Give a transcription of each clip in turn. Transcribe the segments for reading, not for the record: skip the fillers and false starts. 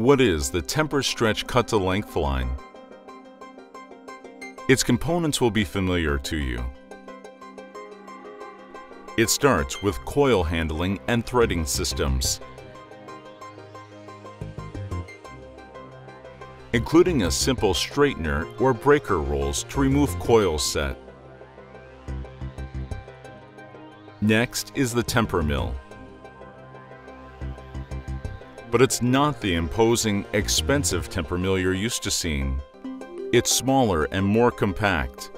What is the Temper Stretch Cut-to-Length line? Its components will be familiar to you. It starts with coil handling and threading systems, including a simple straightener or breaker rolls to remove coil set. Next is the temper mill. But it's not the imposing, expensive temper mill you're used to seeing. It's smaller and more compact,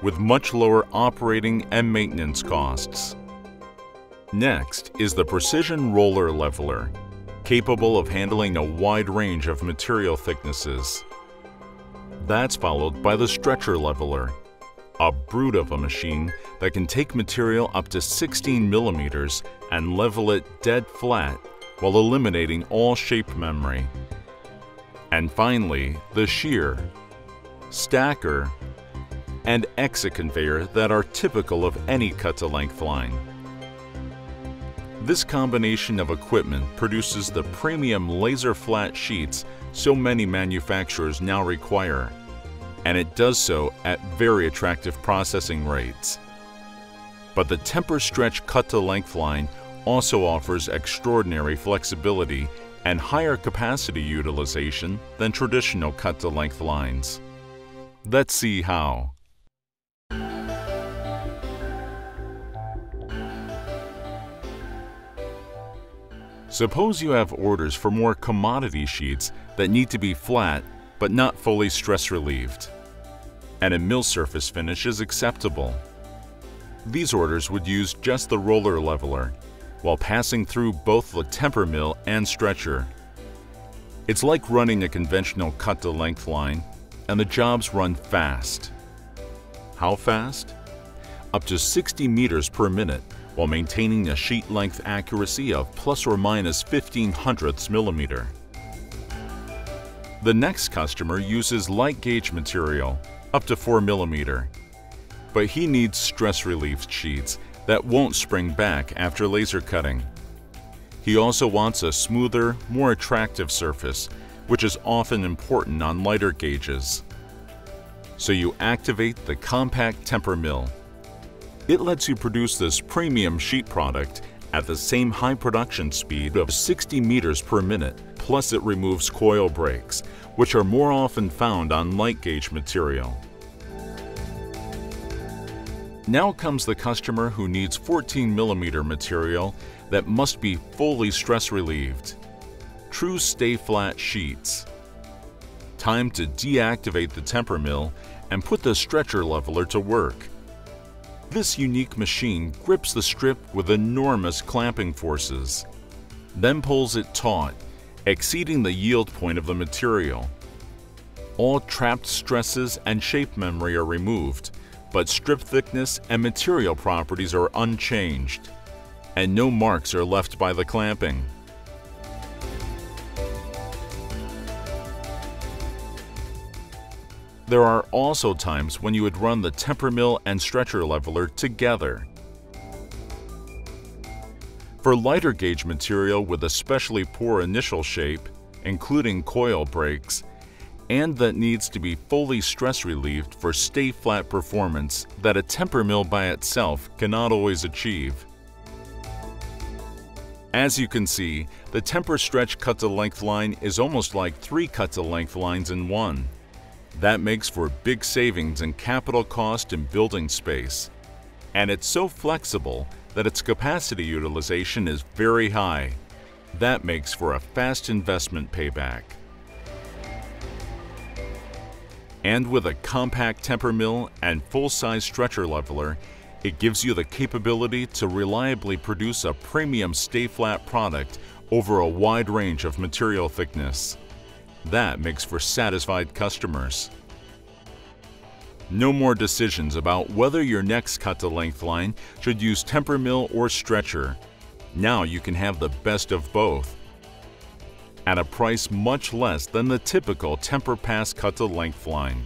with much lower operating and maintenance costs. Next is the Precision Roller Leveler, capable of handling a wide range of material thicknesses. That's followed by the Stretcher Leveler, a brute of a machine that can take material up to 16 millimeters and level it dead flat while eliminating all shape memory. And finally, the shear, stacker, and exit conveyor that are typical of any cut-to-length line. This combination of equipment produces the premium laser-flat sheets so many manufacturers now require, and it does so at very attractive processing rates. But the Temper Stretch Cut-to-Length line also offers extraordinary flexibility and higher capacity utilization than traditional cut-to-length lines. Let's see how. Suppose you have orders for more commodity sheets that need to be flat but not fully stress relieved, and a mill surface finish is acceptable. These orders would use just the roller leveler while passing through both the temper mill and stretcher. It's like running a conventional cut-to-length line, and the jobs run fast. How fast? Up to 60 meters per minute, while maintaining a sheet length accuracy of plus or minus 0.15 millimeters. The next customer uses light gauge material, up to 4 millimeters, but he needs stress relief sheets that won't spring back after laser cutting. He also wants a smoother, more attractive surface, which is often important on lighter gauges. So you activate the compact temper mill. It lets you produce this premium sheet product at the same high production speed of 60 meters per minute, plus it removes coil breaks, which are more often found on light gauge material. Now comes the customer who needs 14 millimeter material that must be fully stress relieved. True stay-flat sheets. Time to deactivate the temper mill and put the stretcher leveler to work. This unique machine grips the strip with enormous clamping forces, then pulls it taut, exceeding the yield point of the material. All trapped stresses and shape memory are removed, but strip thickness and material properties are unchanged, and no marks are left by the clamping. There are also times when you would run the temper mill and stretcher leveler together. For lighter gauge material with especially poor initial shape, including coil breaks, and that needs to be fully stress relieved for stay-flat performance that a temper mill by itself cannot always achieve. As you can see, the Temper Stretch Cut-to-Length line is almost like 3 cut-to-length lines in one. That makes for big savings in capital cost and building space. And it's so flexible that its capacity utilization is very high. That makes for a fast investment payback. And with a compact temper mill and full-size stretcher leveler, it gives you the capability to reliably produce a premium stay-flat product over a wide range of material thickness. That makes for satisfied customers. No more decisions about whether your next cut-to-length line should use temper mill or stretcher. Now you can have the best of both at a price much less than the typical temper pass cut-to-length line.